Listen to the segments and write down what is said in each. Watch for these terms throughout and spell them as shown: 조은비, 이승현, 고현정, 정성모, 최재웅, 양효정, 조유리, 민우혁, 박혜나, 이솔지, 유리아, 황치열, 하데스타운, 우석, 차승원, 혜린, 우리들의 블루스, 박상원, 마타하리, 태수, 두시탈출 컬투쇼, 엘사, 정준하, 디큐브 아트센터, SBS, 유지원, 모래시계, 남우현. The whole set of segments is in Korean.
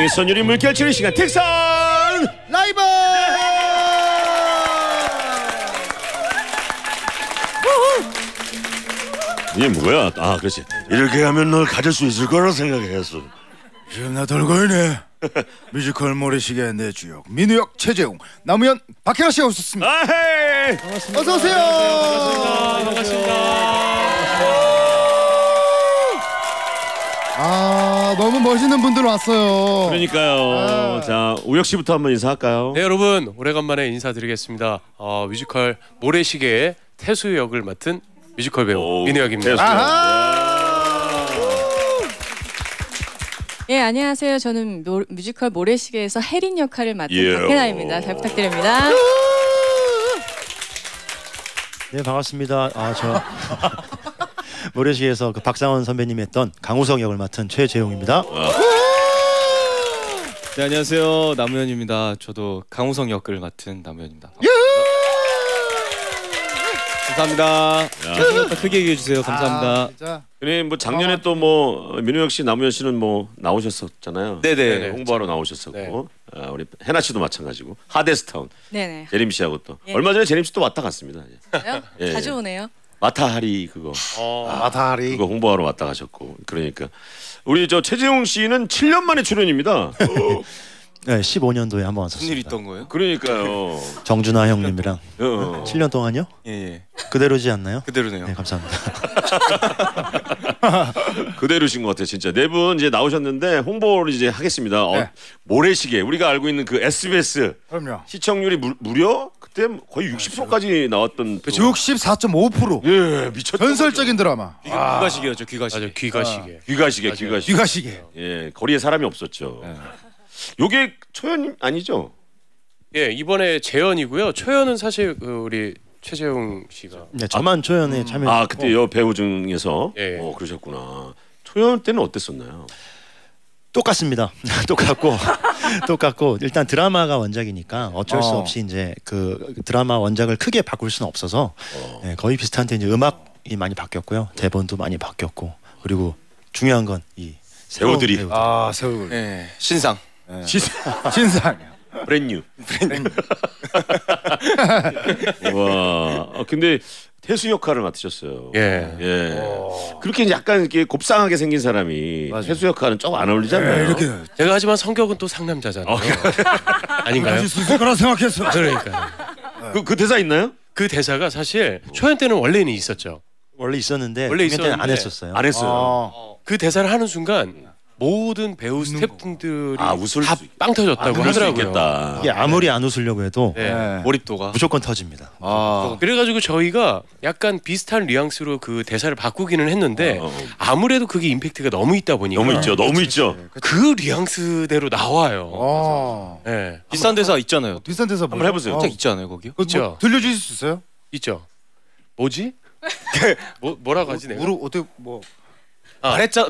감동의 선율이 물결치는 시간 텍산 라이브. 이게 뭐야? 아 그렇지. 이렇게 하면 널 가질 수 있을 거라 생각했어. 지금 나 덜거이네. 뮤지컬 모래시계 내 주역 민우혁, 최재웅, 남우현, 박혜나 씨가 오셨습니다. 아헤이. 반갑습니다. 어서 오세요. 반갑습니다. 아 너무 멋있는 분들 왔어요. 그러니까요. 아. 자 우혁 씨부터 한번 인사할까요? 네 여러분 오래간만에 인사드리겠습니다. 뮤지컬 모래시계의 태수 역을 맡은 뮤지컬 배우 민우혁입니다. 예 안녕하세요. 저는 뮤지컬 모래시계에서 혜린 역할을 맡은 박혜나입니다. 잘 부탁드립니다. 네 반갑습니다. 저 모래시계에서 그 박상원 선배님이 했던 강우성 역을 맡은 최재웅입니다. 네 안녕하세요. 남우현입니다. 저도 강우성 역을 맡은 남우현입니다. 감사합니다. 야. 크게 얘기해 주세요. 감사합니다. 그래 뭐 작년에 또 뭐 민우혁 씨, 남우현 씨는 뭐 나오셨었잖아요. 네네. 홍보하러 나오셨었고 네. 우리 해나 씨도 마찬가지고 하데스타운. 네네. 재림 씨하고 또 얼마 전에 재림 씨도 왔다 갔습니다. 예. 자주 오네요. 마타하리 그거. 마타하리. 그거 홍보하러 왔다 가셨고 그러니까 우리 저 최재웅 씨는 7년 만에 출연입니다. 네, 15년도에 한번 왔었습니다. 무슨 일 있던 거예요? 그러니까요. 정준하 형님이랑 7년 동안요? 예. 그대로지 않나요? 그대로네요. 네, 감사합니다. 그대로신 것 같아요, 진짜. 네 분 이제 나오셨는데 홍보를 이제 하겠습니다. 모래시계 우리가 알고 있는 그 SBS. 그럼요. 시청률이 무려 그때 거의 60%까지 나왔던. 64.5%. 예, 미쳤다. 전설적인 드라마. 이게 귀가시계였죠, 귀가시계. 맞아, 귀가시계. 귀가시계. 예, 거리에 사람이 없었죠. 요게 초연 아니죠? 예 이번에 재연이고요. 초연은 사실 우리 최재웅 씨가 네, 저만 초연에 참여했고 아 그때 배우 중에서 그러셨구나. 초연 때는 어땠었나요? 똑같습니다. 똑같고 일단 드라마가 원작이니까 어쩔 수 없이 이제 그 드라마 원작을 크게 바꿀 수는 없어서 네, 거의 비슷한데 이제 음악이 많이 바뀌었고요. 대본도 많이 바뀌었고 그리고 중요한 건 이 배우들이 신상. 네. 신상 브랜뉴. 와 근데 태수 역할을 맡으셨어요. 예. 그렇게 약간 이렇게 곱상하게 생긴 사람이 태수 역할은 좀 안 어울리잖아요. 이렇게 제가 하지만 성격은 또 상남자잖아요. 아닌가요? 아주 쓸 거라 생각했어. 그러니까 그 대사 있나요? 그 대사가 사실 초연 때는 원래는 있었죠. 원래 있었는데 안 했었어요. 안 했어요. 그 대사를 하는 순간. 모든 배우 스태프분들이 다 빵 터졌다고 하더라고요. 이게 아무리 안 웃으려고 해도 몰입도가 무조건 터집니다. 그래가지고 저희가 약간 비슷한 뉘앙스로 그 대사를 바꾸기는 했는데 아무래도 그게 임팩트가 너무 있다 보니까 너무 있죠. 그 뉘앙스대로 나와요. 네. 비슷한 대사 있잖아요. 비슷한 대사 한번 해보세요. 있잖아요 거기. 그렇죠. 들려주실 수 있어요? 있죠. 뭐지? 뭐라고 하지 내가? 어떻게 뭐?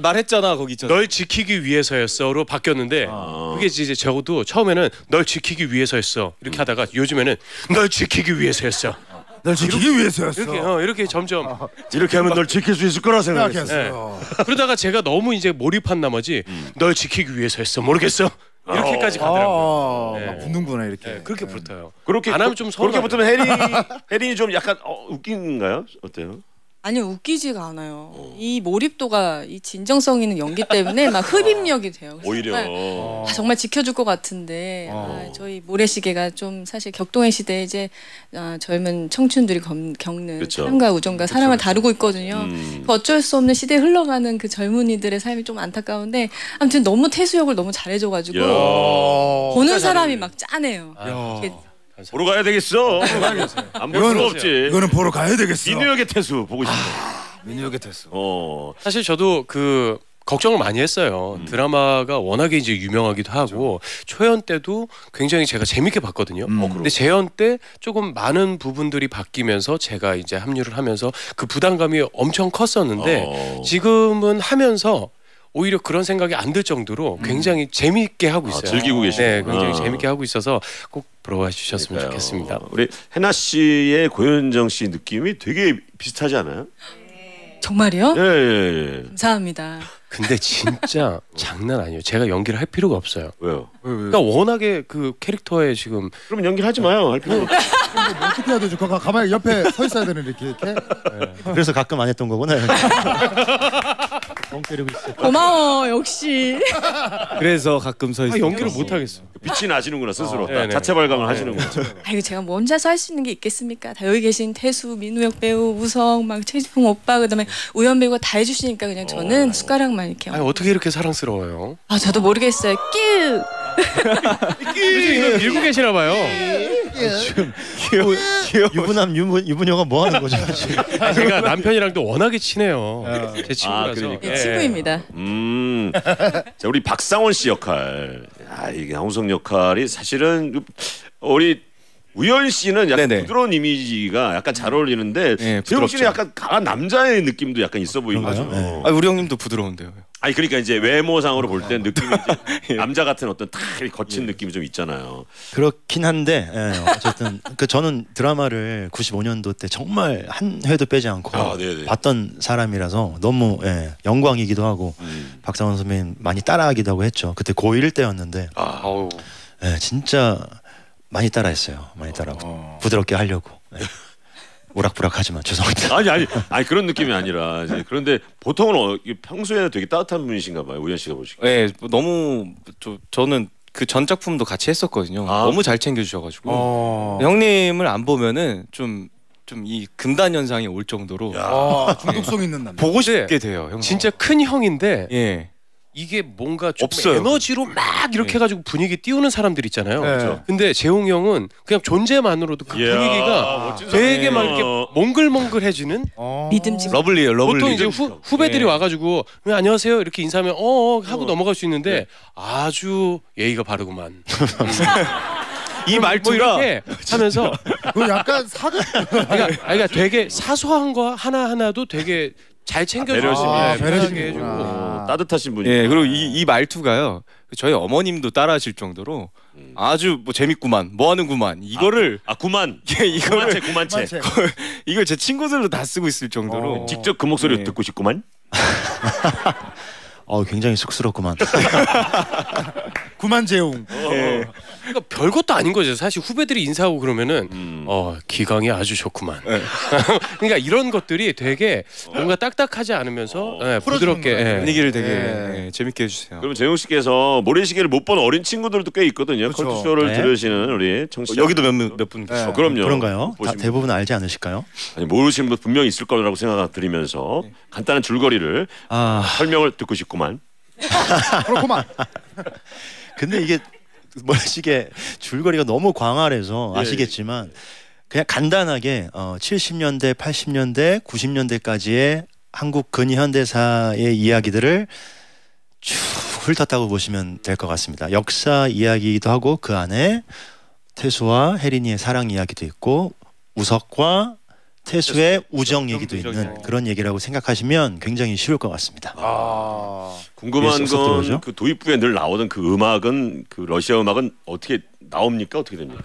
말했잖아 거기 있잖아. 널 지키기 위해서였어로 바뀌었는데 그게 이제 저도 처음에는 널 지키기 위해서였어 이렇게 하다가 요즘에는 널 지키기 위해서였어. 널 지키기 위해서였어. 이렇게 점점 이렇게 하면 널 지킬 수 있을 거라 생각했어요. 그러다가 제가 너무 이제 몰입한 나머지 널 지키기 위해서였어 모르겠어 이렇게까지 가더라고요. 막 붙는구나 이렇게. 그렇게 붙어요. 그렇게 안 하면 좀 서운하죠. 그렇게 붙으면 혜린이 좀 약간 웃긴가요? 어때요? 아니요 웃기지가 않아요. 이 몰입도가 이 진정성 있는 연기 때문에 막 흡입력이 돼요. 오히려 정말 지켜줄 것 같은데 저희 모래시계가 좀 사실 격동의 시대에 이제 젊은 청춘들이 겪는 그쵸. 사랑과 우정과 사랑을 다루고 있거든요. 그 어쩔 수 없는 시대에 흘러가는 그 젊은이들의 삶이 좀 안타까운데 아무튼 너무 태수역을 너무 잘해줘가지고 보는 사람이 막 짠해요. 보러 가야 되겠어. 안 볼 수가 없지. 이거는 보러 가야 되겠어. 민우혁의 태수 보고 싶어. 민우혁의 태수. 사실 저도 그 걱정을 많이 했어요. 드라마가 워낙에 이제 유명하기도 하고 초연 때도 굉장히 제가 재밌게 봤거든요. 근데 재연 때 조금 많은 부분들이 바뀌면서 제가 이제 합류를 하면서 그 부담감이 엄청 컸었는데 지금은 하면서 오히려 그런 생각이 안 들 정도로 굉장히 재미있게 하고 있어요. 즐기고 계시네요. 네, 굉장히 재미있게 하고 있어서 꼭 보러 와주셨으면 좋겠습니다. 우리 해나 씨의 고현정 씨 느낌이 되게 비슷하지 않아요? 정말요? 예. 감사합니다. 근데 진짜 장난 아니에요. 제가 연기를 할 필요가 없어요. 왜요? 그러니까 워낙에 그 캐릭터에 지금. 그럼 연기하지 마요. 할 필요가 없어요. 뭐 어떻게 해야 되죠? 가만히 옆에 서 있어야 되는 이렇게. 네. 그래서 가끔 안 했던 거구나. 멍 때리고 있어. 고마워 역시. 그래서 가끔 서 있어. 연기를 못 하겠어. 빛이 나시는구나 스스로. 자체 발광을 하시는구나. 아 이거 제가 뭐 혼자서 할 수 있는 게 있겠습니까? 다 여기 계신 태수, 민우혁 배우, 우성, 막 최재웅 오빠 그다음에 우현 배우가 다 해주시니까 그냥 저는 숟가락만 이렇게. 아니 어떻게 이렇게 사랑스러워요? 아 저도 모르겠어요. 끼우. 끼우. 밀고 계시나 봐요. 지금 유부녀가 뭐 하는 거죠? 제가 남편이랑도 워낙에 친해요. 제 친구라서. 그러니까. 예, 친구입니다. 자 우리 박상원 씨 역할, 아 이게 황우성 역할이 사실은 우리 우현 씨는 약간 네네. 부드러운 이미지가 약간 잘 어울리는데 네, 재웅 씨는 약간 강한 남자의 느낌도 약간 있어 보이는 거죠. 네. 아 우리 형님도 부드러운데요. 아니 그러니까 이제 외모상으로 볼 때 느낌이 이제 남자 같은 어떤 딱 거친 느낌이 좀 있잖아요. 그렇긴 한데 예, 어쨌든 그 저는 드라마를 95년도 때 정말 한 회도 빼지 않고 봤던 사람이라서 너무 예, 영광이기도 하고 박상원 선배님 많이 따라하기도 하고 했죠. 그때 고1 때였는데 예, 진짜 많이 따라했어요. 많이 따라하고 부드럽게 하려고. 예. 오락부락하지만 죄송합니다. 아니 그런 느낌이 아니라 이제 그런데 보통은 평소에는 되게 따뜻한 분이신가 봐요. 우현 씨가 보시기에. 네, 너무 저는 그 전 작품도 같이 했었거든요. 너무 잘 챙겨주셔가지고 형님을 안 보면은 좀 이 금단 현상이 올 정도로 중독성 있는 남자. 보고 싶게 돼요. 형. 진짜 큰 형인데. 예. 이게 뭔가 좀 없어요. 에너지로 막 이렇게 해가지고 분위기 띄우는 사람들 있잖아요. 그렇죠? 근데 재웅 형은 그냥 존재만으로도 그 분위기가 되게 막 이렇게 몽글몽글해지는 믿음직. 러블리예요. 러블리. 보통 이제 후배들이 와가지고 안녕하세요 이렇게 인사하면 하고 넘어갈 수 있는데 아주 예의가 바르구만. 이 말투가 뭐 이렇게 하면서 약간 그러니까 되게 사소한 거 하나하나도 되게 잘 챙겨주고 배려심이 해주고 따뜻하신 분이에요. 예, 그리고 이 말투가요. 저희 어머님도 따라하실 정도로 아주 뭐 재밌구만, 뭐 하는구만 이거를 구만, 예, 이거를 구만체. 이걸 제 친구들도 다 쓰고 있을 정도로 직접 그 목소리 듣고 싶구만. 굉장히 쑥스럽구만. 구만재웅. 그러니까 별것도 아닌 거죠. 사실 후배들이 인사하고 그러면은 기강이 아주 좋구만. 네. 그러니까 이런 것들이 되게 뭔가 딱딱하지 않으면서 부드럽게 분위기를 되게 재밌게 해주세요. 그럼 재웅 씨께서 모래시계를 못 본 어린 친구들도 꽤 있거든요. 컬투쇼를 들으시는 우리 청취자 여기도 몇 분 계시죠. 그럼요. 그런가요? 다 대부분 알지 않으실까요? 아니 모르시는 분 분명히 있을 거라고 생각드리면서 간단한 줄거리를 설명을 듣고 싶구만. 그렇구만. 근데 이게 모래시계 줄거리가 너무 광활해서 아시겠지만 그냥 간단하게 70년대, 80년대, 90년대까지의 한국 근현대사의 이야기들을 쭉 훑었다고 보시면 될 것 같습니다. 역사 이야기도 하고 그 안에 태수와 혜린이의 사랑 이야기도 있고 우석과 태수의 우정 얘기도 있는 그런 얘기라고 생각하시면 굉장히 쉬울 것 같습니다. 궁금한 건 그 도입부에 늘 나오던 그 음악은 그 러시아 음악은 어떻게 나옵니까? 어떻게 됩니까?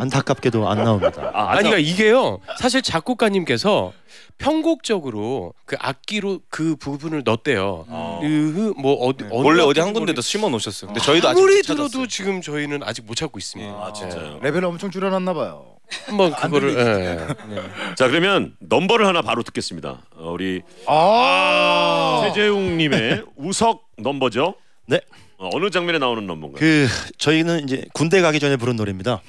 안타깝게도 안 나옵니다. 아니 그러니까 이게요. 사실 작곡가님께서 편곡적으로 그 악기로 그 부분을 넣었대요. 원래 어디 한 군데도 심어 놓으셨어요. 근데 저희도 아직 아무리 들어도 지금 저희는 아직 못 찾고 있습니다. 진짜요? 레벨을 엄청 줄여놨나 봐요. 한번 그거를. 자 그러면 넘버를 하나 바로 듣겠습니다. 우리 최재웅님의 우석 넘버죠. 네. 어느 장면에 나오는 넘버인가요? 그 저희는 이제 군대 가기 전에 부른 노래입니다.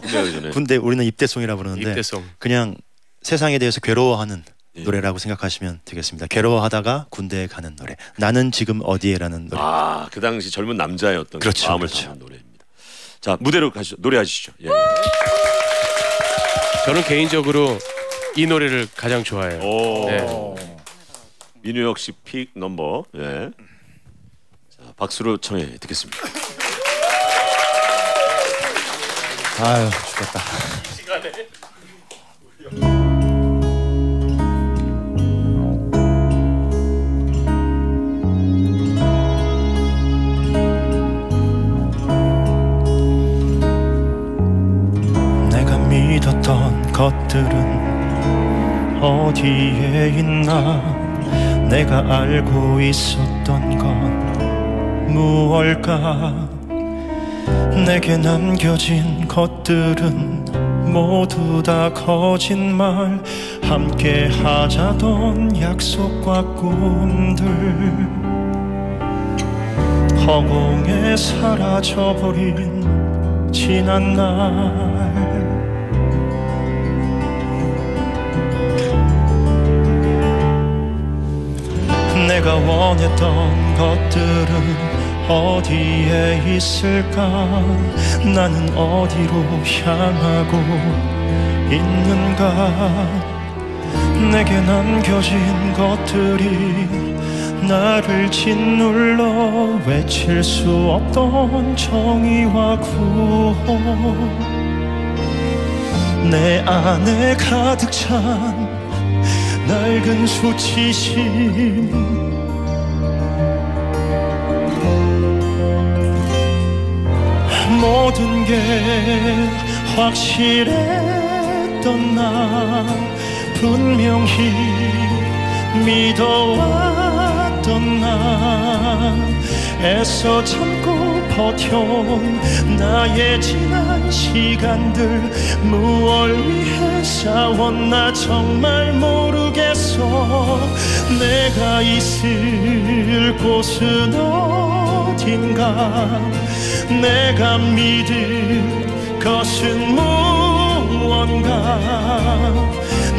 군대 가기 전에. 군대 우리는 입대송이라 부르는데 입대송. 그냥 세상에 대해서 괴로워하는 노래라고 생각하시면 되겠습니다. 괴로워하다가 군대에 가는 노래. 나는 지금 어디에라는 노래. 그 당시 젊은 남자의 어떤 마음을 담은 노래입니다. 자 무대로 가시죠. 노래하시죠. 예. 저는 개인적으로 이 노래를 가장 좋아해요. 민우혁 씨 픽 넘버. 박수로 청해 듣겠습니다. 아유 죽겠다. 내가 믿었던 것들은 뒤에 있나. 내가 알고 있었던 건 무엇일까. 내게 남겨진 것들은 모두 다 거짓말. 함께 하자던 약속과 꿈들 허공에 사라져버린 지난 날. 내가 원했던 것들은 어디에 있을까? 나는 어디로 향하고 있는가? 내게 남겨진 것들이 나를 짓눌러 외칠 수 없던 정의와 구호. 내 안에 가득 찬 낡은 수치심. 모든 게 확실했던 나. 분명히 믿어왔던 나. 애써 참고 버텨온 나의 지난 시간들 무얼 위해 싸웠나 정말 모르겠어. 내가 있을 곳은 어딘가. 내가 믿을 것은 무언가.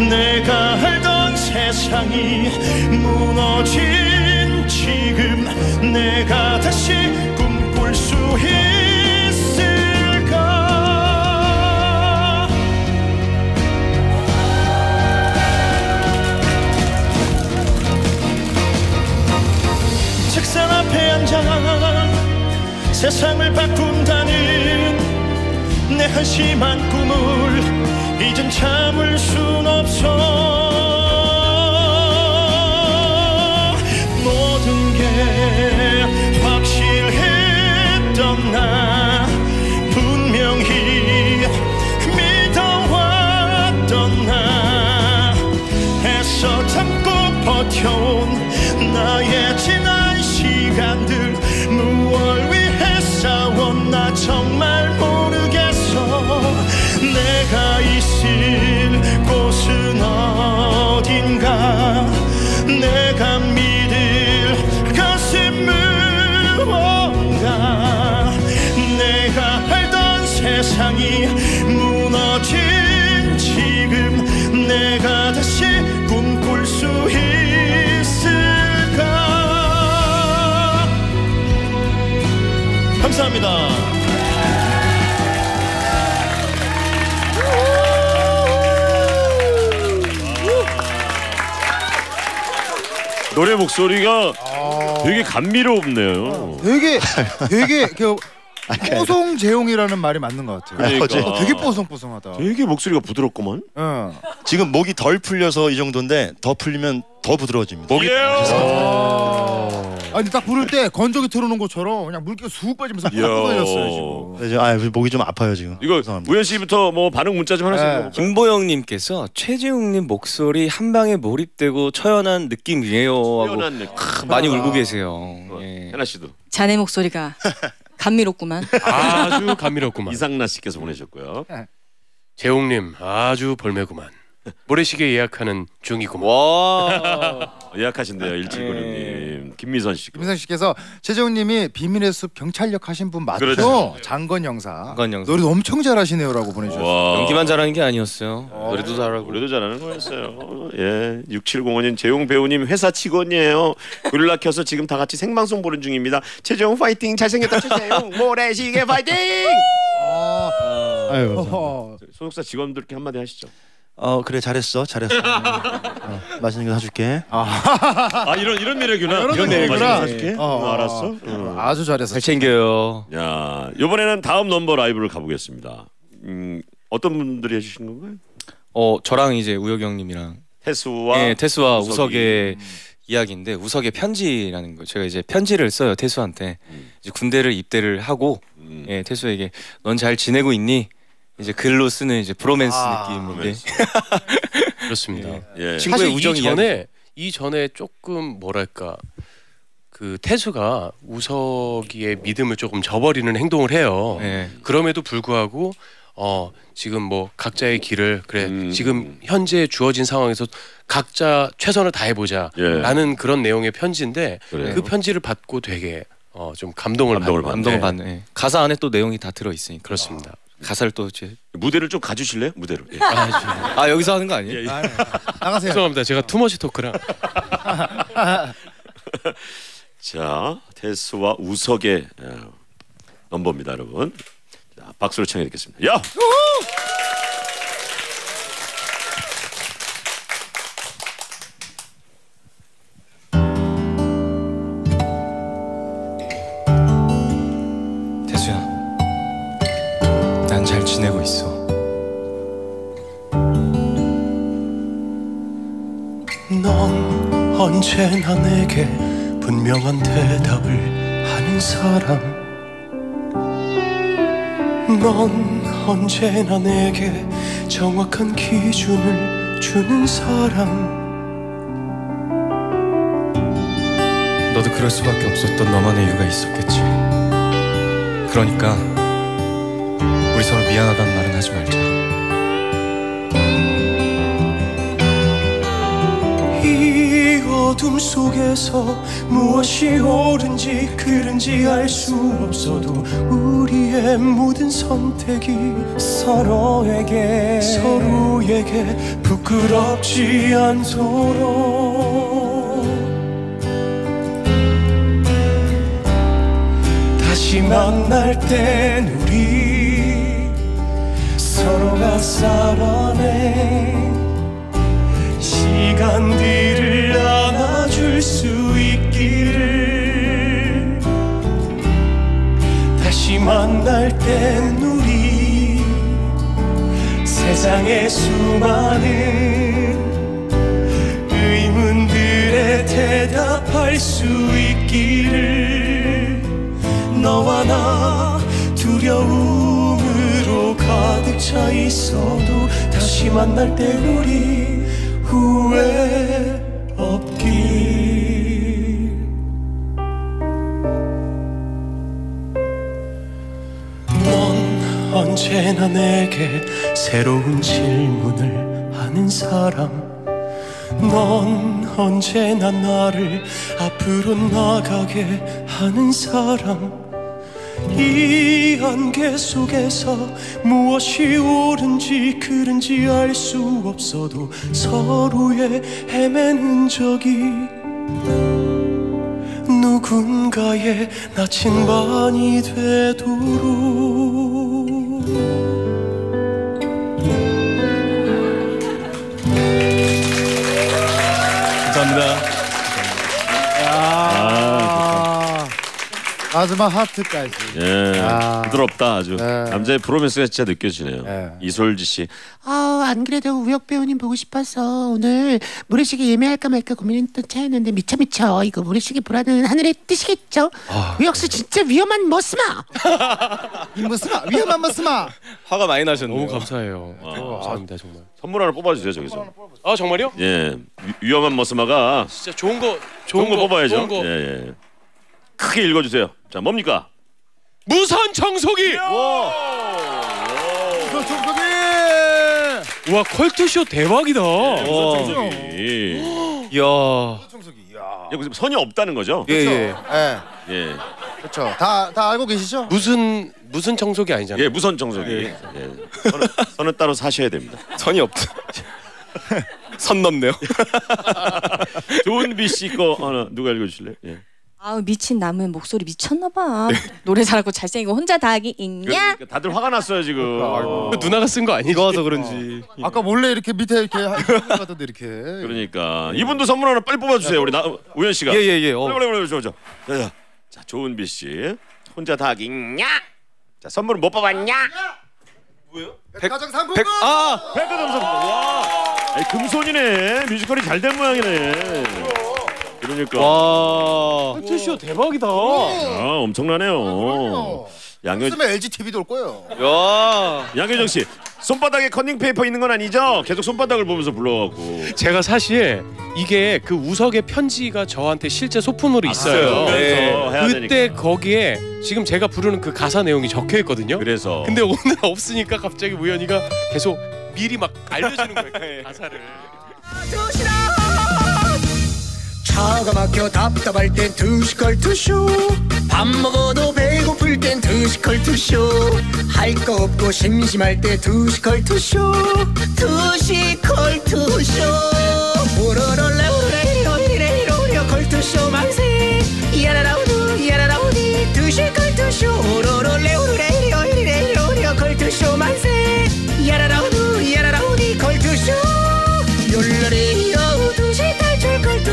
내가 알던 세상이 무너질 지금 내가 다시 꿈꿀 수 있을까? 책상 앞에 앉아 세상을 바꾼다는 내 한심한 꿈을 이젠 참을 순 없어. 확실했던 나. 분명히 믿어왔던 나. 애써 참고 버텨온 나의 지난 시간들 무얼 위해 싸웠나 정말 모르겠어. 내가 있을 곳은 어딘가. 내가 내가 알던 세상이 무너진 지금 내가 다시 꿈꿀 수 있을까? 감사합니다. 노래 목소리가 되게 감미롭네요. 되게 뽀송재용이라는 말이 맞는 것 같아요. 그러니까. 되게 뽀송뽀송하다. 되게 목소리가 부드럽구만. 응. 지금 목이 덜 풀려서 이 정도인데 더 풀리면 더 부드러워집니다. 목이에요. 아니 딱 부를 때 건조기 틀어놓은 것처럼 그냥 물기가 쑥 빠지면서 팍 떨어졌어요 지금. 아 목이 좀 아파요 지금. 이거 죄송합니다. 우현 씨부터 뭐 반응 문자 좀 하나씩. 김보영님께서 최재웅님 목소리 한 방에 몰입되고 처연한 느낌이에요 하고. 처연한 느낌. 많이 울고 계세요. 예. 혜나 씨도. 자네 목소리가 감미롭구만. 아주 감미롭구만. 이상나 씨께서 보내셨고요. 재웅님 아주 벌매구만. 모래시계 예약하는 중이구만. 와 예약하신대요 1796님. 김미선 씨. 김미선 씨께서 최재웅님이 비밀의 숲 경찰력 하신 분 맞죠? 그렇죠. 장건 영사. 노래도 엄청 잘하시네요라고 보내주셨어요. 연기만 잘하는 게 아니었어요. 노래도 잘하고. 노래도 잘하는 거였어요. 예, 6705님 재용 배우님 회사 직원이에요. 글라 켜서 지금 다 같이 생방송 보는 중입니다. 최재웅 파이팅. 잘생겼다 최재웅. 모래시계 파이팅. 아유. 소속사 직원들께 한마디 하시죠. 그래 잘했어 잘했어. 맛있는 거 사줄게. 아 이런 매력이구나. 이런 매력이구나. 사줄게. 알았어. 아주 잘했어. 잘 챙겨요. 야 이번에는 다음 넘버 라이브를 가보겠습니다. 어떤 분들이 해주신 건가요? 저랑 이제 우혁이 형님이랑 태수와 네, 태수와 우석의 이야기인데 우석의 편지라는 거. 제가 이제 편지를 써요 태수한테. 이제 군대를 입대를 하고 예, 태수에게 넌 잘 지내고 있니? 이제 글로 쓰는 이제 브로맨스 느낌인데 그렇습니다. 예. 친구의 사실 우정이 이전에 조금 뭐랄까 그 태수가 우석이의 믿음을 조금 저버리는 행동을 해요. 네. 그럼에도 불구하고 지금 뭐 각자의 길을 그래 지금 현재 주어진 상황에서 각자 최선을 다해보자 라는 그런 내용의 편지인데 그래요. 그 편지를 받고 되게 좀 감동을 받는 네. 가사 안에 또 내용이 다 들어있으니까 그렇습니다. 가사를 또 이제 무대를 좀 가주실래요? 무대를 예. 아 여기서 하는 거 아니에요? 예, 예. 아, 네. 나가세요. 죄송합니다. 제가 투머치 토크랑 자 태수와 우석의 넘버입니다 여러분. 자, 박수로 청해 듣겠습니다. 야! 잘 지내고 있어. 넌 언제나 내게 분명한 대답을 하는 사람. 넌 언제나 내게 정확한 기준을 주는 사람. 너도 그럴 수밖에 없었던 너만의 이유가 있었겠지. 그러니까 우리 서로 미안하다는 말은 하지 말자. 이 어둠 속에서 무엇이 옳은지 그른지 알 수 없어도 우리의 모든 선택이 서로에게 부끄럽지 않도록 다시 만날 땐 우리 서로가 살아낸 시간들을 안아줄 수 있기를. 다시 만날 땐 우리 세상의 수많은 의문들에 대답할 수 있기를. 너와 나 두려움 가득 차 있어도 다시 만날 때 우리 후회 없길. 넌 언제나 내게 새로운 질문을 하는 사람. 넌 언제나 나를 앞으로 나가게 하는 사람. 이 안개 속에서 무엇이 옳은지 그른지 알 수 없어도 서로의 헤매는 적이 누군가의 나침반이 되도록 감사합니다. 마지막 하트까지. 예, 아, 부드럽다 아주. 네. 남자의 브로맨스가 진짜 느껴지네요. 네. 이솔지 씨. 안 그래도 우혁 배우님 보고 싶어서 오늘 모래시계 예매할까 말까 고민했던 차였는데 미쳐 이거 모래시계 보라는 하늘에 뜨시겠죠? 우혁 씨 진짜 위험한 머스마. 위험한 머스마. 화가 많이 나셨네요. 너무 감사해요. 감사합니다 정말. 선물 하나 뽑아주세요 저기서. 아 정말요? 예, 위험한 머스마가. 진짜 좋은 거 뽑아야죠. 예. 크게 읽어주세요. 자 뭡니까? 무선 청소기. 무선 청소기. 와 컬투쇼 대박이다. 네, 무선 청소기. 이야. 무선 청소기. 여기 선이 없다는 거죠? 예. 그렇죠. 다 알고 계시죠? 무슨 청소기 아니잖아요. 예 무선 청소기. 예. 선은 따로 사셔야 됩니다. 선이 없다. 선 넘네요. 조은비 씨 거 하나 누가 읽어주실래요? 예. 아우 미친 남은 목소리 미쳤나봐. 네. 노래 잘하고 잘생기고 혼자 다 하기 있냐? 그러니까 다들 화가 났어요 지금. 누나가 쓴 거 아니지? 이거서 그런지. 아까 몰래 이렇게 밑에 이렇게 하던데 이렇게. 그러니까 이분도 선물 하나 빨리 뽑아주세요. 우리 우현 씨가. 예. 빨리 좋아. 자 조은비 씨 혼자 다 하기 있냐? 자 선물은 못 뽑았냐? 뭐예요? 백화점 상품권. 백화점 상품권. 와. 아니, 금손이네. 뮤지컬이 잘 된 모양이네. 그러니까 와 컬투쇼 대박이다. 아 엄청나네요. 양효정 LG TV도 올 거예요. 야 양효정 씨 손바닥에 커닝페이퍼 있는 건 아니죠? 계속 손바닥을 보면서 불러갖고. 제가 사실 이게 그 우석의 편지가 저한테 실제 소품으로 있어요. 네. 그때 되니까. 거기에 지금 제가 부르는 그 가사 내용이 적혀 있거든요. 그래서. 근데 오늘 없으니까 갑자기 우연이가 계속 미리 막 알려주는 거예요. 네. 가사를. 차가 막혀 답답할 땐 두시 컬투쇼, 밥 먹어도 배고플 땐 두시 컬투쇼, 할 거 없고 심심할 때 두시 컬투쇼, 두시 컬투쇼. 오로롤라 오레이로 오레이로 오레이로 컬투쇼 만세, 야라라우두 야라라우디 두시 컬투쇼. 오로롤라 오레이로 오레이로 오레이로 컬투쇼 만세, 야라라우두 야라라우디 컬투쇼. 열라리 여 두시탈출 컬투.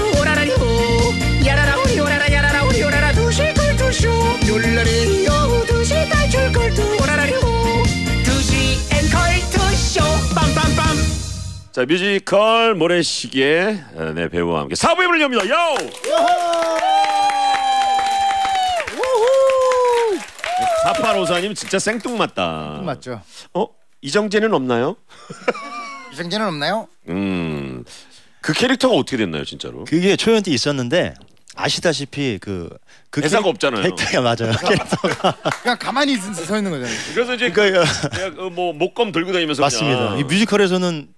요 두시 탈출 컬투 오라라리오 두시 앤 컬투쇼 빰빰빰. 자, 뮤지컬 모래시계 네 배우와 함께 4부의 문을 엽니다. 야오. 우후. 4854님 진짜 생뚱맞다. 생뚱맞죠. 어? 이정재는 없나요? 이정재는 없나요? 그 캐릭터가 어떻게 됐나요 진짜로? 그게 초연 때 있었는데 아시다시피 그 대사가 없잖아요. 캐릭터가 맞아요. 캐릭터가 그냥 가만히 서 있는 거잖아요. 그래서 이제 뭐 목검 들고 다니면서. 맞습니다. 이 뮤지컬에서는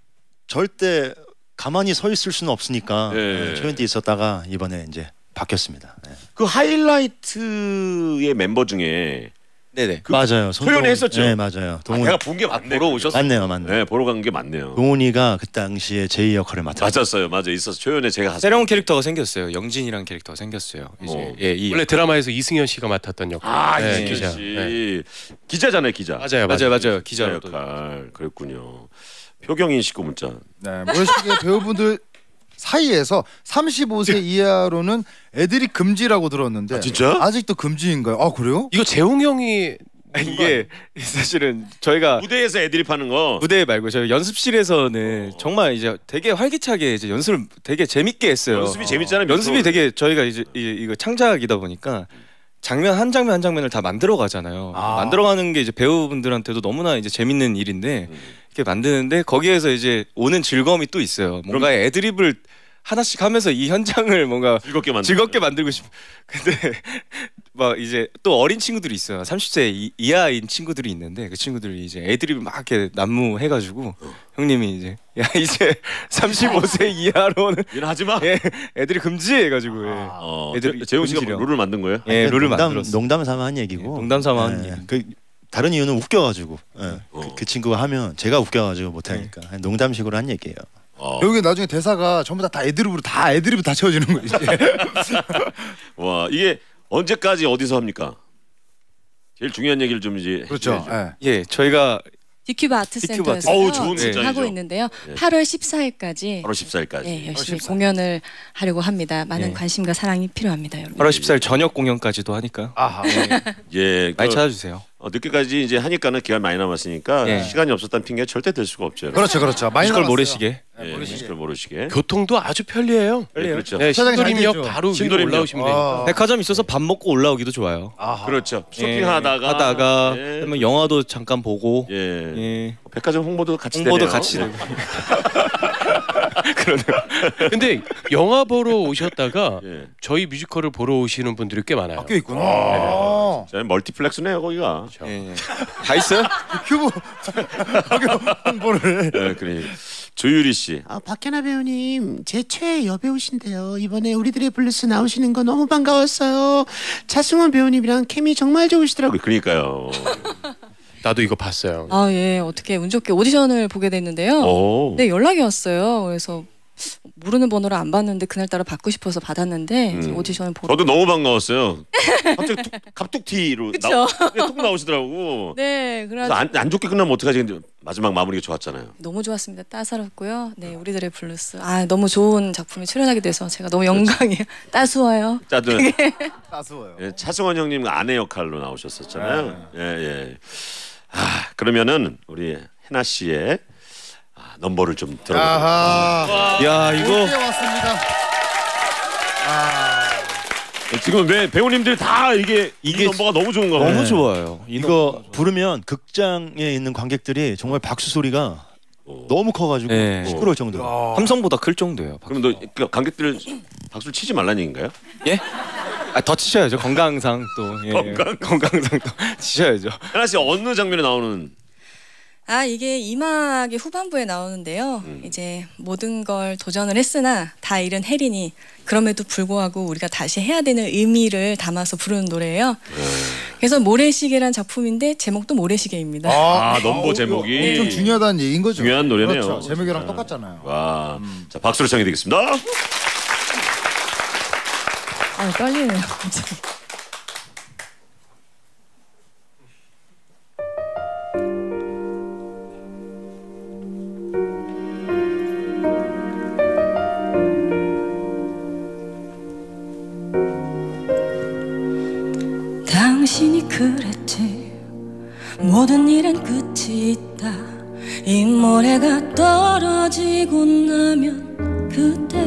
절대 가만히 서 있을 수는 없으니까 초연 때 있었다가 이번에 이제 바뀌었습니다. 네. 그 하이라이트의 멤버 중에 네네 그 맞아요. 소연이 했었죠. 네 맞아요. 동훈. 아, 내가 본 게 맞네. 보러 오셨어요. 맞네요. 네 보러 간 게 맞네요. 동훈이가 그 당시에 제2 역할을 맡았어요. 맞았어요. 맞아 있었어. 초연에 제가 새로운 캐릭터가 생겼어요. 영진이라는 캐릭터가 생겼어요. 이제 예, 이 원래 드라마에서 이승현 씨가 맡았던 역할. 아 네, 이승현 씨 네. 기자잖아요. 기자. 맞아요. 맞아요. 맞아요. 기자 역할. 그랬군요. 표경인 식구 문자. 네 모래시계 배우분들 사이에서 35세 이하로는 애들이 금지라고 들었는데. 아, 진짜? 아직도 금지인가요? 아 그래요? 이거 재웅 형이 이게 사실은 저희가 무대에서 애들이 파는 거 무대 말고 저희 연습실에서는 정말 이제 되게 활기차게 이제 연습을 되게 재밌게 했어요. 연습이 재밌잖아요. 연습이 되게 저희가 이제 이거 창작이다 보니까 장면 한 장면 한 장면을 다 만들어 가잖아요. 만들어 가는 게 이제 배우분들한테도 너무나 이제 재밌는 일인데 이렇게 만드는데 거기에서 이제 오는 즐거움이 또 있어요. 뭔가 애드립을 하나씩 하면서 이 현장을 뭔가 즐겁게 만들고 싶어. 근데 막 이제 또 어린 친구들이 있어요. 30세 이하인 친구들이 있는데 그 친구들이 이제 애드립을 막 이렇게 난무해가지고 형님이 이제 야 이제 35세 이하로는 하지 마. 예, 애들이 금지해가지고. 예. 애들 재웅 씨가 룰을 만든 거예요? 예, 룰을 만들었어요. 농담 삼아 한 얘기고. 농담 삼아 한 얘기. 그 다른 이유는 웃겨가지고. 예. 그 친구가 하면 제가 웃겨가지고 못하니까 농담식으로 한 얘기예요. 여기 나중에 대사가 전부 다 애드립으로 다 애드립 다 채워지는 거지. 와 이게 언제까지 어디서 합니까? 제일 중요한 얘기를 좀 이제. 그렇죠. 예 저희가 디큐브 아트센터에서 하고 있는데요. 예. 8월 14일까지. 8월 14일까지. 예, 열심히 8월 14일. 공연을 하려고 합니다. 많은 관심과 사랑이 필요합니다, 여러분. 8월 14일 저녁 공연까지도 하니까요. 아하. 예. 많이 찾아주세요. 늦게까지 이제 하니까는 기간 많이 남았으니까 시간이 없었다는 핑계 절대 들 수가 없죠. 그렇죠, 그렇죠. 많이 남았어요. 모래시계. 네, 뮤지컬 모래시계. 교통도 아주 편리해요. 네, 그렇죠. 네, 신도림역 바로 위로 올라오시면 돼요. 백화점 있어서 밥 먹고 올라오기도 좋아요. 아하. 그렇죠. 쇼핑하다가 그러면 영화도 잠깐 보고. 예. 백화점 홍보도 같이 되네요. 홍보도 같이 되고. 그러네요. 근데 영화 보러 오셨다가 저희 뮤지컬을 보러 오시는 분들이 꽤 많아요. 꽤 있구나. 멀티플렉스네요 거기가. 그렇죠. 다 있어요? 큐브 홍보를. 네, 그래. 조유리 씨. 박혜나 배우님 제 최애 여배우신데요. 이번에 우리들의 블루스 나오시는 거 너무 반가웠어요. 차승원 배우님이랑 케미 정말 좋으시더라고요. 그러니까요. 나도 이거 봤어요. 아 예, 어떻게 운 좋게 오디션을 보게 됐는데요. 네 연락이 왔어요. 그래서 모르는 번호를 안 받는데 그날따라 받고 싶어서 받았는데 오디션을 보러. 저도 너무 반가웠어요. 갑자기 갑툭튀로 툭 나오시더라고. 네, 그래서 안 좋게 끝나면 어떡하지? 근데 마지막 마무리가 좋았잖아요. 너무 좋았습니다. 따사롭고요. 네, 우리들의 블루스. 아 너무 좋은 작품에 출연하게 돼서 제가 너무 영광이에요. 따스워요. 따스워요. 예, 차승원 형님 아내 역할로 나오셨었잖아요. 예. 그러면은 우리 혜나 씨의 넘버를 좀 들어보겠습니다. 야 이거. 왔습니다. 지금 왜 배우님들 다 이게 넘버가 너무 좋은가 봐요. 너무 좋아요. 이거 부르면 극장에 있는 관객들이 정말 박수 소리가 너무 커가지고 네. 시끄러울 정도로 함성보다 클 정도예요. 박수. 그럼 너 관객들 박수를 치지 말라는 얘기인가요? 예? 아, 더 치셔야죠. 건강상 또 예. 건강상 또 치셔야죠. 혜나 씨 어느 장면에 나오는? 아 이게 2막의 후반부에 나오는데요. 이제 모든 걸 도전을 했으나 다 잃은 혜린이 그럼에도 불구하고 우리가 다시 해야 되는 의미를 담아서 부르는 노래예요. 그래서 모래시계란 작품인데 제목도 모래시계입니다. 아 넘버 제목이 네. 좀 중요하다는 얘기인 거죠. 중요한 노래네요. 그렇죠. 제목이랑 똑같잖아요. 와, 자 박수로 청해 드리겠습니다. 아 떨리네요. 당신이 그랬지 모든 일엔 끝이 있다. 이 모래가 떨어지고 나면 그때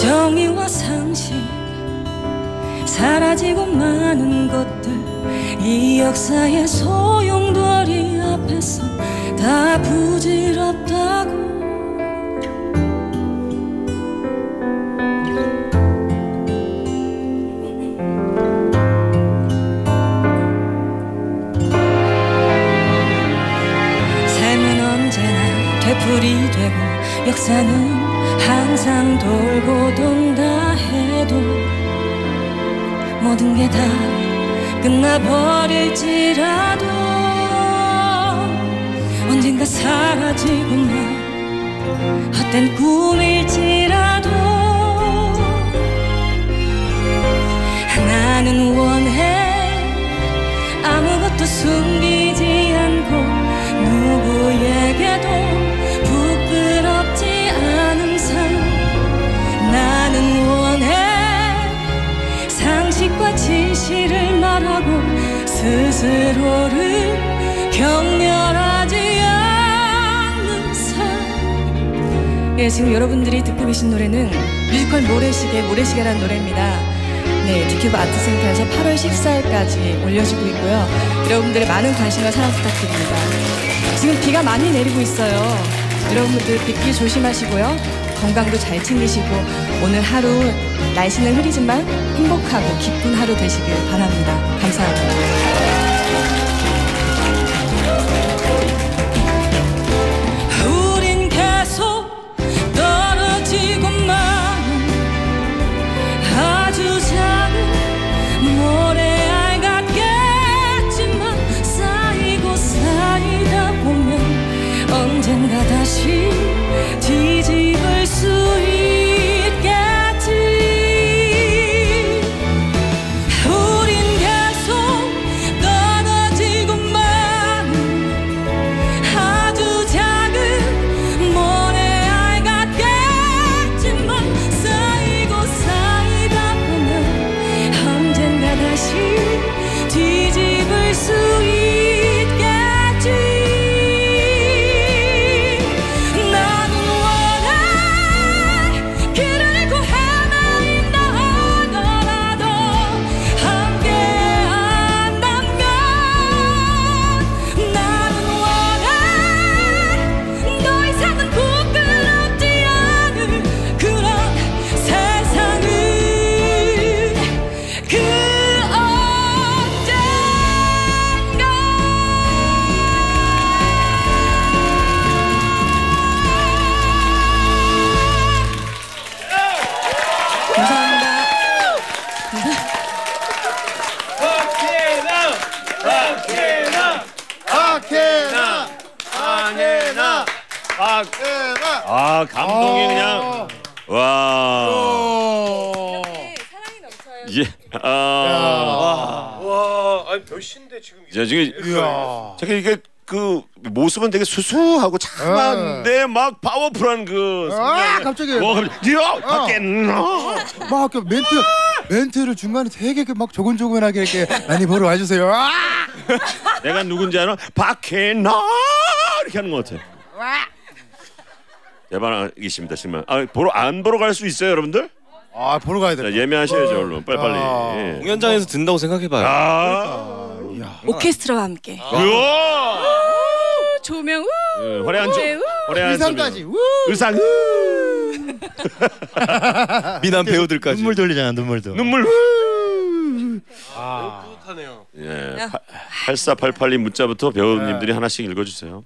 정의와 상식 사라지고 많은 것들 이 역사의 소용돌이 앞에서 다 부질없다고. 불이 되고 역사는 항상 돌고 돈다 해도 모든 게 다 끝나버릴지라도 언젠가 사라지고 만 헛된 꿈일지라도 나는 원해 아무것도 숨기지 않고 누구에게도 나는 원해 상식과 진실을 말하고 스스로를 경멸하지 않는 삶. 예, 지금 여러분들이 듣고 계신 노래는 뮤지컬 모래시계라는 노래입니다. 네, 디큐브 아트센터에서 8월 14일까지 올려지고 있고요. 여러분들의 많은 관심과 사랑 부탁드립니다. 지금 비가 많이 내리고 있어요. 여러분들 빗길 조심하시고요. 건강도 잘 챙기시고 오늘 하루 날씨는 흐리지만 행복하고 기쁜 하루 되시길 바랍니다. 감사합니다. 우린 계속 떨어지고만 아주 작은 모래알 같겠지만 쌓이고 쌓이다 보면 언젠가 다시 뒤집을 수 있겠지. 우린 계속 떨어지고만 아주 작은 모래알 같겠지만 쌓이고 쌓이다 보면 언젠가 다시 뒤집을 수 있겠지. 아 감동이 그냥 와 이렇게 사랑이 넘쳐요. 예아와 아니 몇 시인데 지금 이제 저게 이게 그 모습은 되게 수수하고 참한데 막 파워풀한 그 아 갑자기 막 멘트를 중간에 되게 막 조근조근하게 이렇게 많이 보러 와주세요. 아 내가 누군지 알아? 박혜나 이렇게 하는 것 같아. 대박이십니다 정말. 아 보러 안 보러 갈 수 있어요 여러분들? 아 보러 가야 돼. 예매하셔야죠 얼른 빨리빨리. 아, 공연장에서 든다고 생각해봐요. 아, 그러니까. 오케스트라와 함께. 아. 우 조명. 우 화려한 조명. 의상까지. 의상. 미남 배우들까지. 눈물 돌리잖아 눈물도. 눈물. 아. 뿌듯하네요. 예. 8488님 문자부터 배우님들이 하나씩 읽어주세요.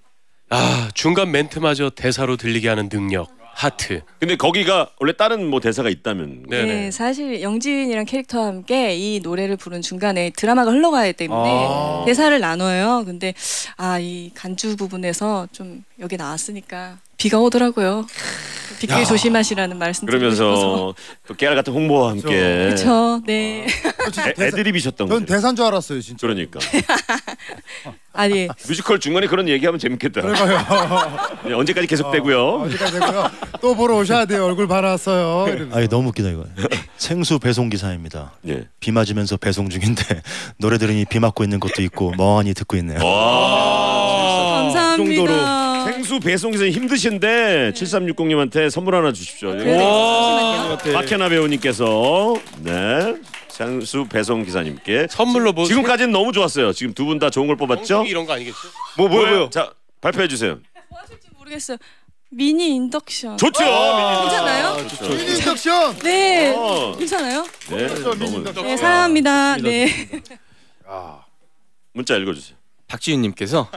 아 중간 멘트마저 대사로 들리게 하는 능력. 하트. 근데 거기가 원래 다른 뭐 대사가 있다면. 네네. 네, 사실 영진이랑 캐릭터와 함께 이 노래를 부른 중간에 드라마가 흘러가야 때문에 아 대사를 나눠요. 근데 아 이 간주 부분에서 좀 여기 나왔으니까 비가 오더라고요. 빗길 조심하시라는 말씀. 그러면서 또 깨알 같은 홍보와 함께. 그렇죠. 네. 애드립이셨던 거죠. 전 대사인 줄 알았어요, 진짜. 그러니까. 아니. 뮤지컬 중간에 그런 얘기하면 재밌겠다. 그러니까요. 언제까지 계속 되고요. 언제까지 되고요. 또 보러 오셔야 돼요. 얼굴 봐놨어요. 아니 너무 웃기다 이거. 생수 배송 기사입니다. 예. 비 맞으면서 배송 중인데 노래 들으니 비 맞고 있는 것도 있고 멍하니 듣고 있네요. 감사합니다. 정도로. 생수 배송기사님 힘드신데 7360님한테 선물 하나 주십시오. 박혜나 배우님께서 네 생수 배송기사님께 선물로 뭐 지금까지는 너무 좋았어요. 지금 두 분 다 좋은 걸 뽑았죠? 이런 거 아니겠죠? 뭐예요? 자 발표해 주세요. 뭐 하실지 모르겠어요. 미니 인덕션. 좋죠. 괜찮아요? 미니 인덕션. 네. 괜찮아요? 네. 네 사랑합니다. 네. 문자 읽어주세요. 박지윤님께서.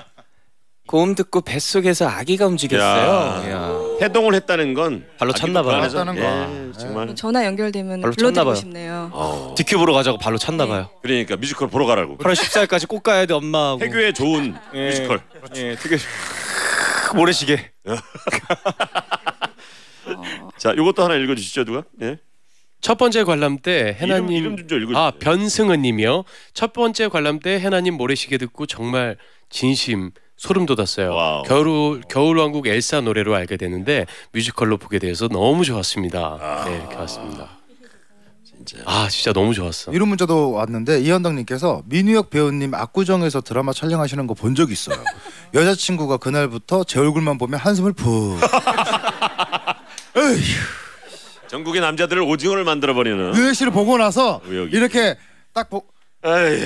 고음 듣고 뱃속에서 아기가 움직였어요. 해동을 했다는 건 발로 찼나 봐요. 예, 정말. 전화 연결되면 불러드리고 싶네요. 디큐 보러 가자고 발로 찼나 네. 봐요. 그러니까 뮤지컬 보러 가라고. 8월 14일까지 꼭 가야 돼 엄마하고. 해교에 좋은 예, 뮤지컬. 예, 되게 모래시계. 자, 요것도 하나 읽어주시죠 누가? 예. 첫 번째 관람 때 해나님 이름 아 변승은님이요. 첫 번째 관람 때 해나님 모래시계 듣고 정말 진심. 소름 돋았어요. 와우. 겨울왕국 엘사 노래로 알게 되는데 뮤지컬로 보게 돼서 너무 좋았습니다. 아 네, 이렇게 왔습니다. 진짜. 아 진짜 너무 좋았어. 이런 문자도 왔는데 이현덕님께서 민우혁 배우님 압구정에서 드라마 촬영하시는 거 본 적 있어요. 여자친구가 그날부터 제 얼굴만 보면 한숨을 푹. 전국의 남자들을 오징어를 만들어버리는. 민우혁 씨를 보고 나서 우혁이. 이렇게 딱 보. 에이.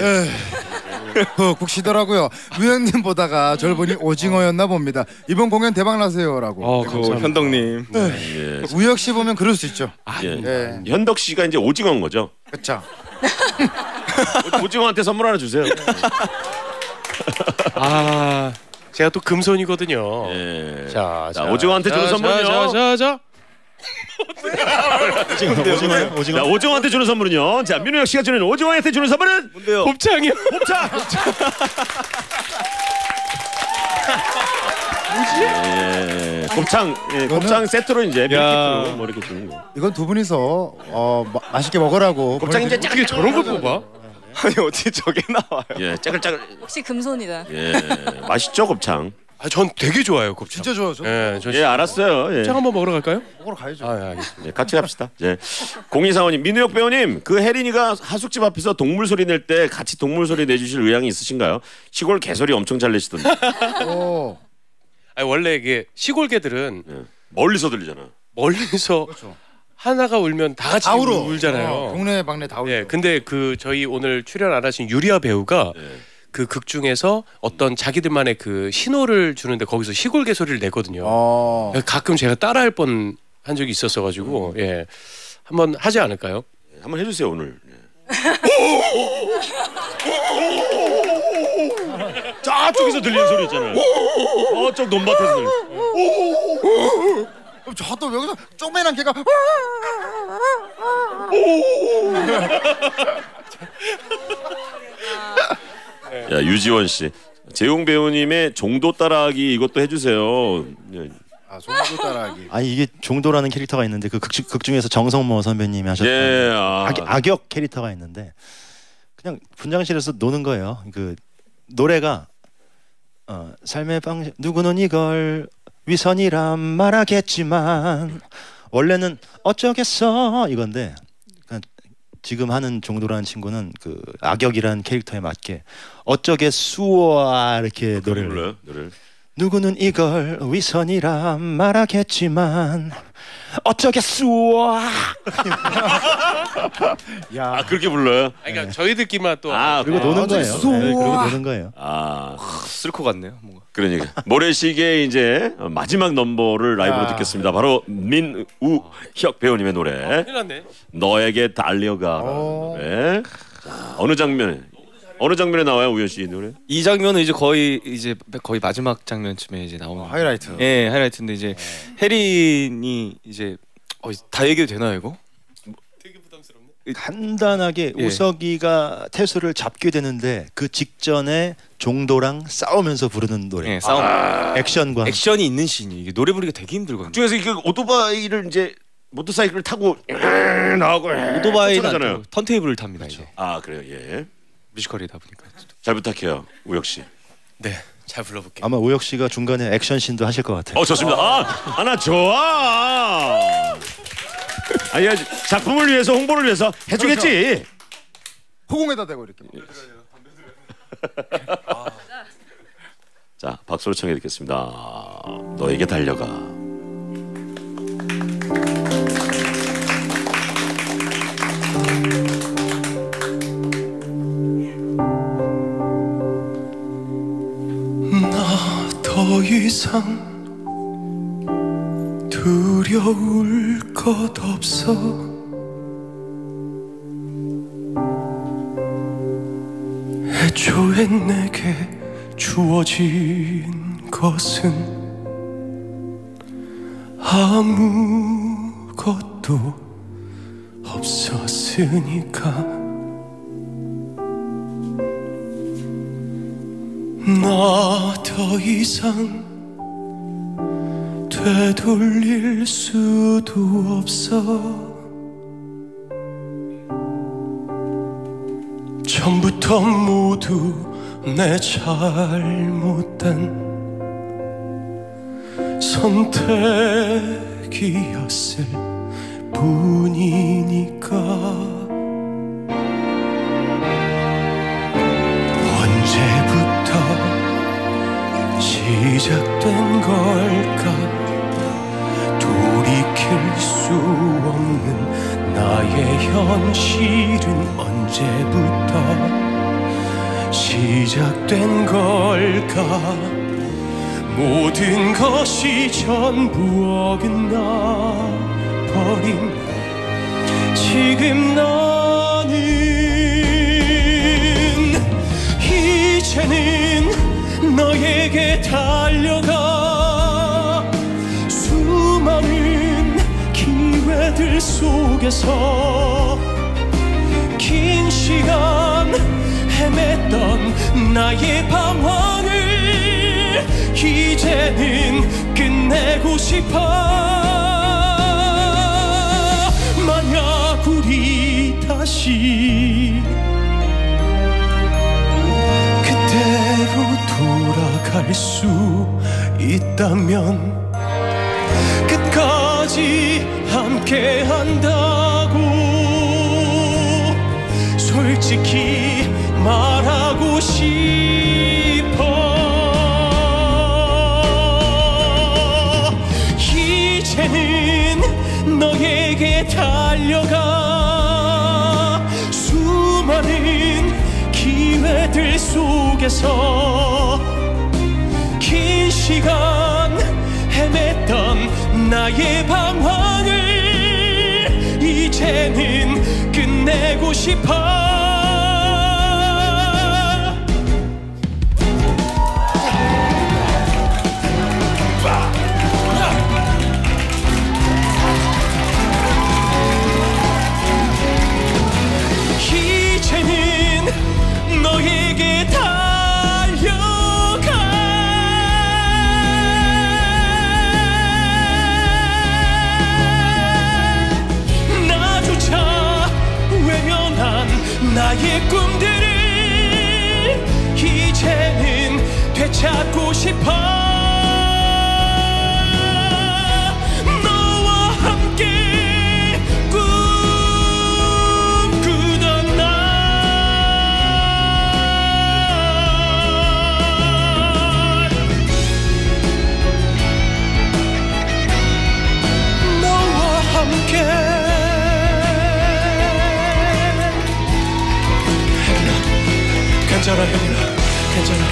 푹 쉬더라고요. 우현님 보다가 절 보니 오징어였나 봅니다. 이번 공연 대박나세요라고. 그 현덕님. 네. 예. 우혁 씨 보면 그럴 수 있죠. 아, 예. 예. 현덕 씨가 이제 오징어인 거죠. 그렇죠. 오징어한테 선물 하나 주세요. 아, 제가 또 금손이거든요. 예. 자, 오징어한테 주는 선물이요. 자. 자, 오징어한테 주는 선물은요. 자, 민우혁 씨가 주는 오징어한테 주는 선물은 뭔데요? 곱창이요. 곱창. 뭐지? 예, 곱창, 예, 곱창 세트로 이제 밀키트로 뭐 이렇게 주는 거. 이건 두 분이서 맛있게 먹으라고. 곱창 이제 짜게 저런 걸 뽑아? 아니 어떻게 저게 나와요? 예, 짜글짜글. 혹시 금손이다. 예, 맛있죠 곱창. 아, 전 되게 좋아요 곱창. 진짜 좋아요. 예, 예 알았어요. 예. 곱창 한번 먹으러 갈까요? 먹으러 가야죠. 아, 예, 알겠습니다. 예, 같이 갑시다. 예. 0235님, 민우혁 배우님, 그 혜린이가 하숙집 앞에서 동물 소리 낼 때 같이 동물 소리 내주실 의향이 있으신가요? 시골 개소리 엄청 잘 내시던데. 오. 아니, 원래 이게 시골 개들은 예. 멀리서 들리잖아. 멀리서 그렇죠. 하나가 울면 다 같이 울잖아요. 동네 방네 다 울죠. 예, 근데 그 저희 오늘 출연 안 하신 유리아 배우가. 예. 그 극 중에서 어떤 자기들만의 그 신호를 주는데 거기서 시골 개소리를 내거든요. 가끔 제가 따라할 뻔 한 적이 있었어가지고 예 한번 하지 않을까요? 예, 한번 해주세요 오늘. 저쪽에서 들리는 소리 있잖아요. 저쪽 논밭에서 들리는. 저도 여기서 쪼매난 개가. 야 유지원 씨, 재웅 배우님의 종도 따라하기 이것도 해주세요. 아 종도 따라하기. 아니 이게 종도라는 캐릭터가 있는데 그 극 중에서 정성모 선배님이 하셨던 예, 악역 캐릭터가 있는데 그냥 분장실에서 노는 거예요. 그 노래가 삶의 방식 누구는 이걸 위선이란 말하겠지만 원래는 어쩌겠어 이건데. 지금 하는 정도라는 친구는 그 악역이라는 캐릭터에 맞게 어쩌겠수아 이렇게 노래를. 누구는 이걸 위선이라 말하겠지만 어쩌겠소. 야, 아, 그렇게 불러요? 그러니까 네. 저희들끼리만 또 그리고 노는 거예요. 네, 그리고 노는 거예요. 아, 쓸 것 같네요, 뭔가. 그러니까 모래시계 이제 마지막 넘버를 라이브로 듣겠습니다. 바로 민우혁 배우님의 노래. 큰일 났네. 너에게 달려가라는 노래. 자, 어느 장면에 나와요, 우현 씨 노래? 이 장면은 이제 거의 마지막 장면쯤에 이제 나오는 하이라이트. 예, 하이라이트인데 이제 혜린이 이제 다 얘기해도 되나 이거? 되게 부담스럽네. 간단하게 오석이가 태수를 잡게 되는데 그 직전에 종도랑 싸우면서 부르는 노래. 예, 싸움. 액션과 액션이 있는 씬이 이게 노래 부르기가 되게 힘들거든요. 중에서 이게 오토바이를 이제 모터사이클을 타고 나오고 오토바이는 턴테이블을 탑니다. 그렇죠. 이제. 아, 그래요. 예. 뮤지컬이다 보니까 잘 부탁해요, 우혁 씨. 네, 잘 불러볼게요. 아마 우혁 씨가 중간에 액션 씬도 하실 것 같아요. 좋습니다. 하나 좋아. 아니야, 작품을 위해서 홍보를 위해서 해주겠지. 허공에다 대고 이렇게. 자, 박수로 청해 듣겠습니다. 너에게 달려가. 더 이상 두려울 것 없어. 애초엔 내게 주어진 것은 아무것도 없었으니까. 나 더 이상 되돌릴 수도 없어. 처음부터 모두 내 잘못된 선택이었을 뿐이니까. 시작된 걸까? 돌이킬 수 없는 나의 현실은 언제부터 시작된 걸까? 모든 것이 전부 어긋나 버린 지금 나는 이제는 너에게 달려가. 수많은 기회들 속에서 긴 시간 헤맸던 나의 방황을 이제는 끝내고 싶어. 만약 우리 다시 돌아갈 수 있다면 끝까지 함께 한다고 솔직히 말하고 싶어. 이제는 너에게 달려가. 수많은 기회들 속에서 긴 시간 헤맸던 나의 방황을 이제는 끝내고 싶어. 나의 꿈들을 이제는 되찾고 싶어. 너와 함께 꿈꾸던 날. 괜찮아, 혜진아. 괜찮아.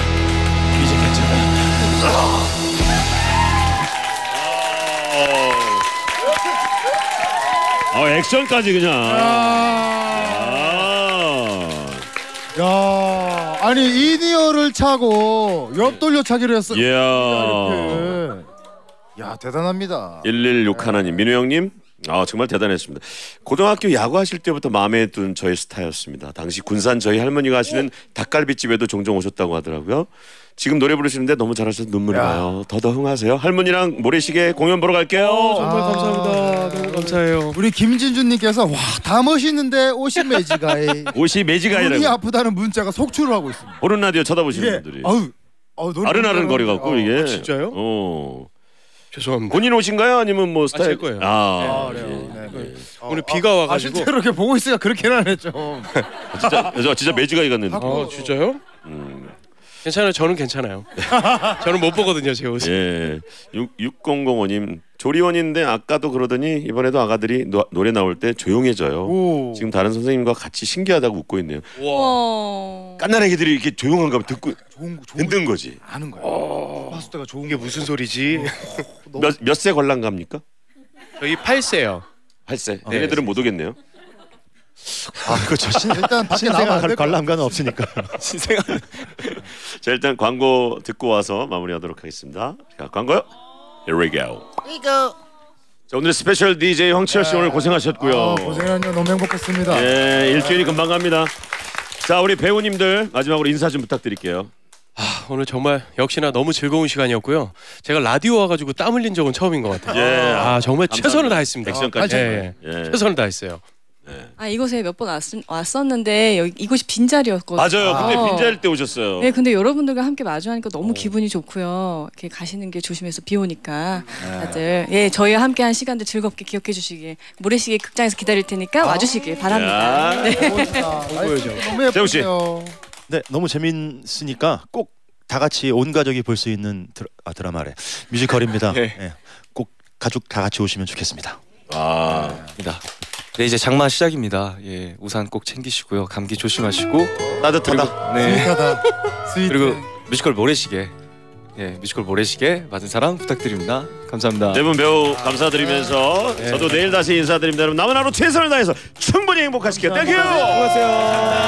이제 괜찮아. 액션까지 그냥. 야, 아니 이니어를 차고 옆 돌려차기를 했어. 이렇게. 야, 대단합니다. 116 하나님, 민우 형님. 아, 정말 대단했습니다. 고등학교 야구하실 때부터 마음에 든 저의 스타였습니다. 당시 군산 저희 할머니가 하시는 닭갈비집에도 종종 오셨다고 하더라고요. 지금 노래 부르시는데 너무 잘하셔서 눈물이 나요. 더더 흥하세요. 할머니랑 모래시계 공연 보러 갈게요. 오, 정말 감사합니다. 너무 감사해요. 우리 김진준님께서 와, 다 멋있는데 옷이 매지가이. 옷이 매지가이라고. 눈이 아프다는 문자가 속출을 하고 있습니다. 보는 라디오 쳐다보시는 이게, 분들이. 아우, 아른아른 거려갖고 이게. 진짜요? 죄송합니다. 본인 옷인가요? 아니면 뭐 스타일? 제 거예요. 네. 오늘 비가 와가지고. 실제로 이렇게 보고 있으니까 그렇게는 안 했죠. 진짜 매지가이 같는데. 진짜요? 괜찮아요. 저는 괜찮아요. 저는 못 보거든요, 제 옷을. 예. 6005님. 조리원인데 아까도 그러더니 이번에도 아가들이 노래 나올 때 조용해져요. 오. 지금 다른 선생님과 같이 신기하다고 웃고 있네요. 와. 깐나애기들이 이렇게 조용한가 하면 듣고 듣는 거지. 아는 거야. 봤을 때가 좋은 게 무슨 소리지? 몇 세 관람갑니까? 저희 8세요. 8세. 얘네들은 못 오겠네요. 일단 밖에 나가면 관람가는 없으니까. 자, 일단 광고 듣고 와서 마무리하도록 하겠습니다. 자, 광고요. Here we go. 자, 오늘 스페셜 DJ 황치열 씨 오늘 고생하셨고요. 고생하셨네요. 너무 행복했습니다. 예, 일주일이 금방 갑니다. 자, 우리 배우님들 마지막으로 인사 좀 부탁드릴게요. 오늘 정말 역시나 너무 즐거운 시간이었고요. 제가 라디오 와가지고 땀 흘린 적은 처음인 것 같아요. 정말 감사합니다. 최선을 다했습니다. 액션까지. 최선을 다했어요. 이곳에 몇 번 왔었는데 여기 이곳이 빈자리였거든요. 맞아요. 근데 빈자리일 때 오셨어요. 네, 근데 여러분들과 함께 마주하니까 너무 기분이 좋고요. 이렇게 가시는 게 조심해서 비 오니까 다들 저희와 함께한 시간들 즐겁게 기억해 주시길. 모래시계 극장에서 기다릴 테니까 와주시길 바랍니다. 재웅 씨. 네, 너무 재밌으니까 꼭 다 같이 온 가족이 볼 수 있는 드라마래. 뮤지컬입니다. 꼭 가족 다 같이 오시면 좋겠습니다. 네, 이제 장마 시작입니다. 예, 우산 꼭 챙기시고요. 감기 조심하시고. 따뜻하다. 네. 그리고 뮤지컬 모래시계. 예, 뮤지컬 모래시계 많은 사랑 부탁드립니다. 감사합니다. 네 분 배우 감사드리면서 저도 내일 다시 인사드립니다. 여러분 남은 하루 최선을 다해서 충분히 행복하실게요. 땡큐. 안녕하세요.